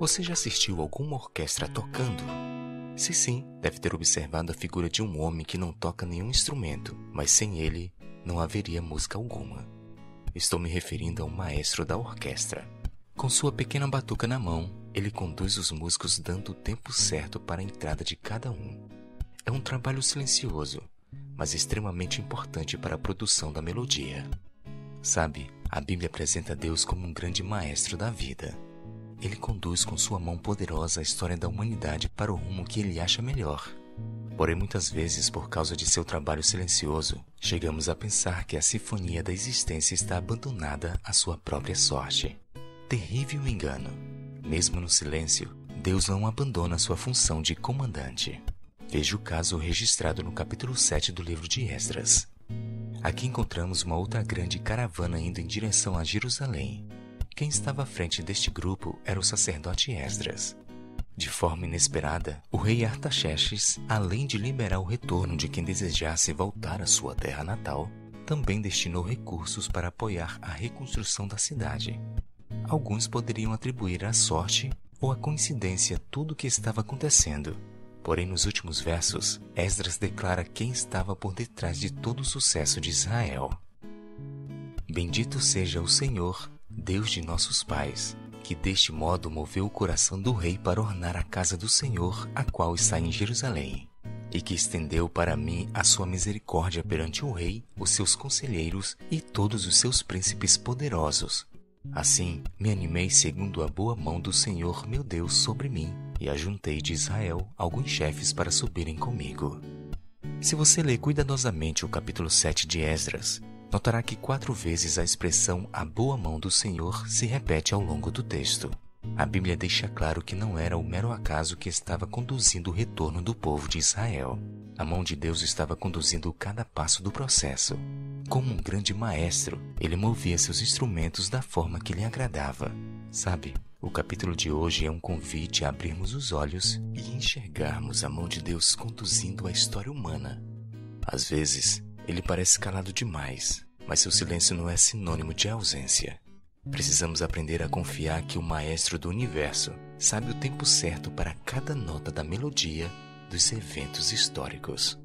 Você já assistiu alguma orquestra tocando? Se sim, deve ter observado a figura de um homem que não toca nenhum instrumento, mas sem ele não haveria música alguma. Estou me referindo ao maestro da orquestra. Com sua pequena batuca na mão, ele conduz os músicos dando o tempo certo para a entrada de cada um. É um trabalho silencioso, mas extremamente importante para a produção da melodia. Sabe, a Bíblia apresenta Deus como um grande maestro da vida. Ele conduz com sua mão poderosa a história da humanidade para o rumo que ele acha melhor. Porém, muitas vezes, por causa de seu trabalho silencioso, chegamos a pensar que a sinfonia da existência está abandonada à sua própria sorte. Terrível engano! Mesmo no silêncio, Deus não abandona sua função de comandante. Veja o caso registrado no capítulo 7 do livro de Esdras. Aqui encontramos uma outra grande caravana indo em direção a Jerusalém. Quem estava à frente deste grupo era o sacerdote Esdras. De forma inesperada, o rei Artaxerxes, além de liberar o retorno de quem desejasse voltar à sua terra natal, também destinou recursos para apoiar a reconstrução da cidade. Alguns poderiam atribuir à sorte ou à coincidência tudo o que estava acontecendo. Porém, nos últimos versos, Esdras declara quem estava por detrás de todo o sucesso de Israel. Bendito seja o Senhor, Deus de nossos pais, que deste modo moveu o coração do rei para ornar a casa do Senhor, a qual está em Jerusalém, e que estendeu para mim a sua misericórdia perante o rei, os seus conselheiros e todos os seus príncipes poderosos. Assim, me animei segundo a boa mão do Senhor meu Deus sobre mim, e ajuntei de Israel alguns chefes para subirem comigo. Se você ler cuidadosamente o capítulo 7 de Esdras, notará que 4 vezes a expressão a boa mão do Senhor se repete ao longo do texto. A Bíblia deixa claro que não era o mero acaso que estava conduzindo o retorno do povo de Israel. A mão de Deus estava conduzindo cada passo do processo. Como um grande maestro, ele movia seus instrumentos da forma que lhe agradava. Sabe, o capítulo de hoje é um convite a abrirmos os olhos e enxergarmos a mão de Deus conduzindo a história humana. Às vezes, ele parece calado demais, mas seu silêncio não é sinônimo de ausência. Precisamos aprender a confiar que o maestro do universo sabe o tempo certo para cada nota da melodia dos eventos históricos.